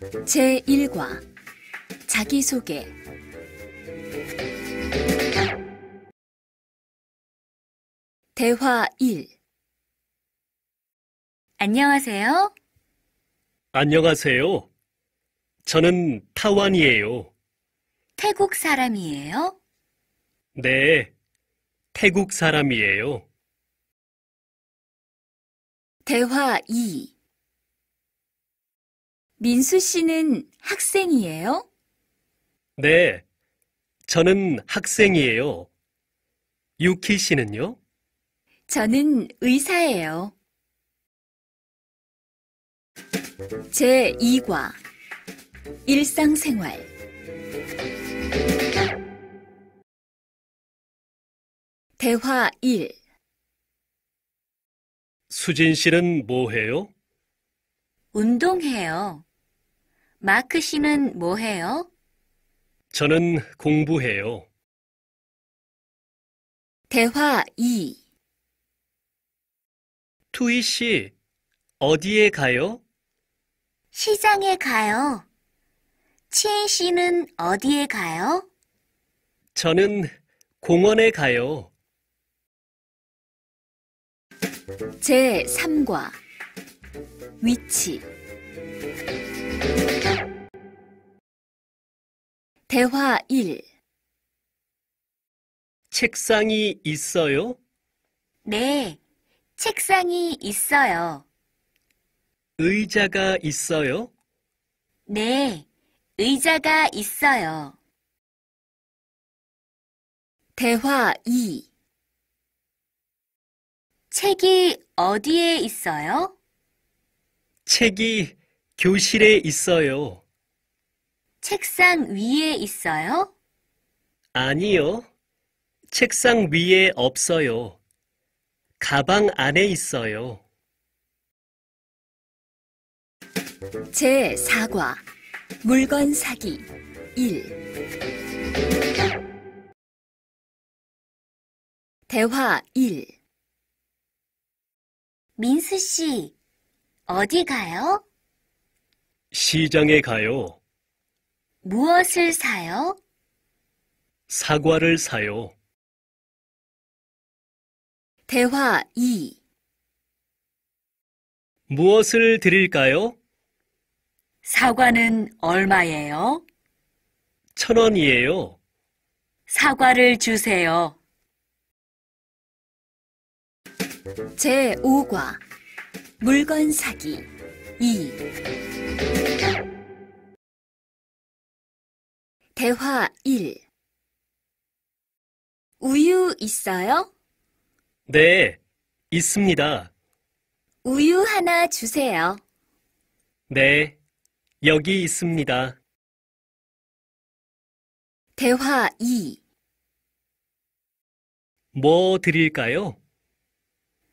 제1과 자기소개. 대화 1. 안녕하세요. 안녕하세요. 저는 타완이에요. 태국 사람이에요? 네, 태국 사람이에요. 대화 2. 민수 씨는 학생이에요? 네, 저는 학생이에요. 유키 씨는요? 저는 의사예요. 제2과 일상생활. 대화 1. 수진 씨는 뭐 해요? 운동해요. 마크 씨는 뭐 해요? 저는 공부해요. 대화 2. 투이 씨, 어디에 가요? 시장에 가요. 치엔 씨는 어디에 가요? 저는 공원에 가요. 제3과 위치. 대화 1. 책상이 있어요? 네, 책상이 있어요. 의자가 있어요? 네, 의자가 있어요. 대화 2. 책이 어디에 있어요? 책이 교실에 있어요. 책상 위에 있어요? 아니요, 책상 위에 없어요. 가방 안에 있어요. 제4과 물건 사기 1. 대화 1. 민수 씨, 어디 가요? 시장에 가요. 무엇을 사요? 사과를 사요. 대화 2. 무엇을 드릴까요? 사과는 얼마예요? 1,000원이에요. 사과를 주세요. 제5과 물건 사기 2. 대화 1. 우유 있어요? 네, 있습니다. 우유 하나 주세요. 네, 여기 있습니다. 대화 2. 뭐 드릴까요?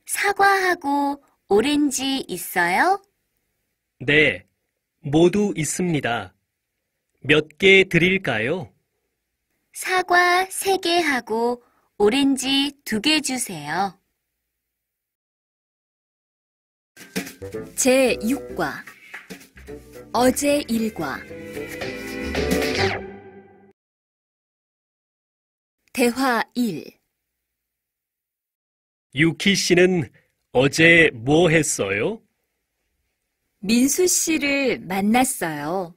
사과하고 오렌지 있어요? 네, 모두 있습니다. 몇 개 드릴까요? 사과 3개하고 오렌지 2개 주세요. 제6과 어제 일과. 대화 1. 유키 씨는 어제 뭐 했어요? 민수 씨를 만났어요.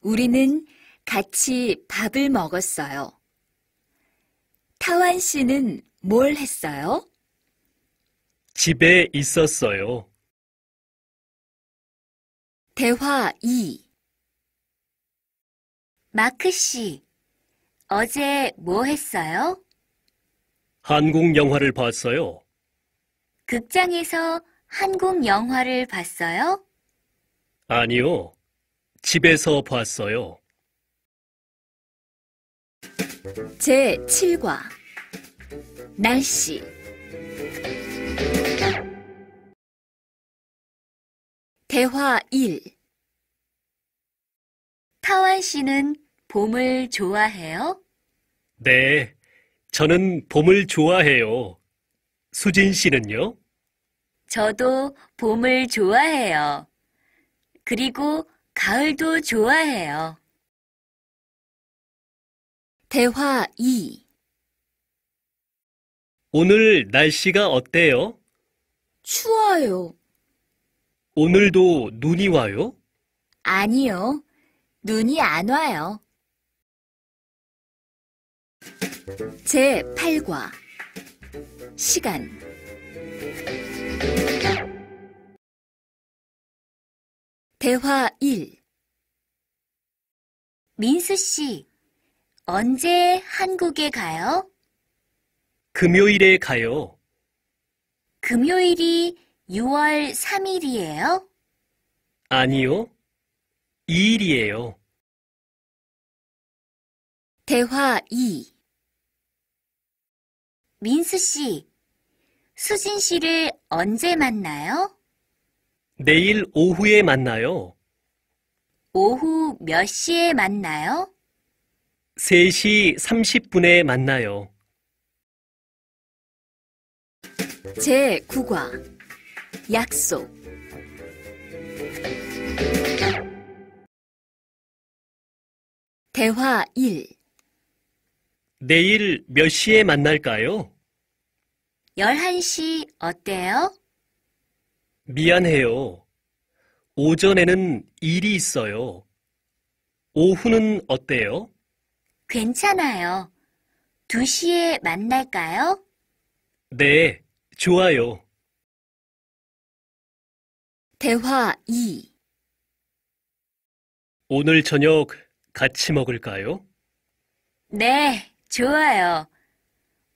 우리는 같이 밥을 먹었어요. 타완 씨는 뭘 했어요? 집에 있었어요. 대화 2. 마크 씨, 어제 뭐 했어요? 한국 영화를 봤어요. 극장에서 한국 영화를 봤어요? 아니요, 집에서 봤어요. 제7과 날씨. 대화 1. 타완 씨는 봄을 좋아해요? 네, 저는 봄을 좋아해요. 수진 씨는요? 저도 봄을 좋아해요. 그리고 가을도 좋아해요. 대화 2. 오늘 날씨가 어때요? 추워요. 오늘도 눈이 와요? 아니요. 눈이 안 와요. 제 8과 시간. 대화 1. 민수 씨, 언제 한국에 가요? 금요일에 가요. 금요일이 6월 3일이에요? 아니요, 2일이에요. 대화 2. 민수 씨, 수진 씨를 언제 만나요? 내일 오후에 만나요. 오후 몇 시에 만나요? 3시 30분에 만나요. 제 9과 약속. 대화 1. 내일 몇 시에 만날까요? 11시 어때요? 미안해요. 오전에는 일이 있어요. 오후는 어때요? 괜찮아요. 2시에 만날까요? 네, 좋아요. 대화 2. 오늘 저녁 같이 먹을까요? 네, 좋아요.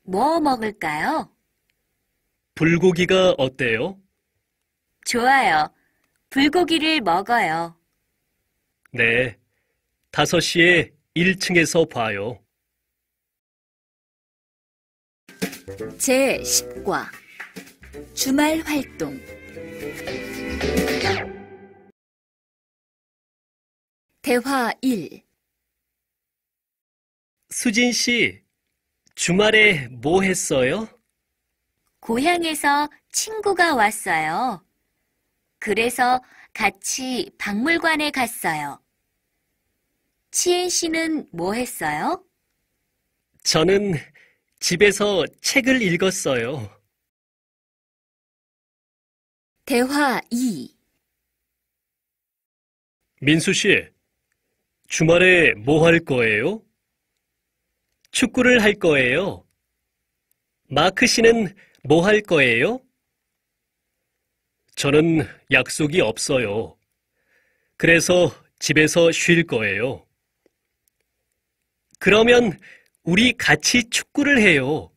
뭐 먹을까요? 불고기가 어때요? 좋아요. 불고기를 먹어요. 네, 5시에 1층에서 봐요. 제 10과 주말 활동. 대화 1. 수진 씨, 주말에 뭐 했어요? 고향에서 친구가 왔어요. 그래서 같이 박물관에 갔어요. 치엔 씨는 뭐 했어요? 저는 집에서 책을 읽었어요. 대화 2. 민수 씨, 주말에 뭐 할 거예요? 축구를 할 거예요. 마크 씨는 뭐 할 거예요? 저는 약속이 없어요. 그래서 집에서 쉴 거예요. 그러면 우리 같이 축구를 해요.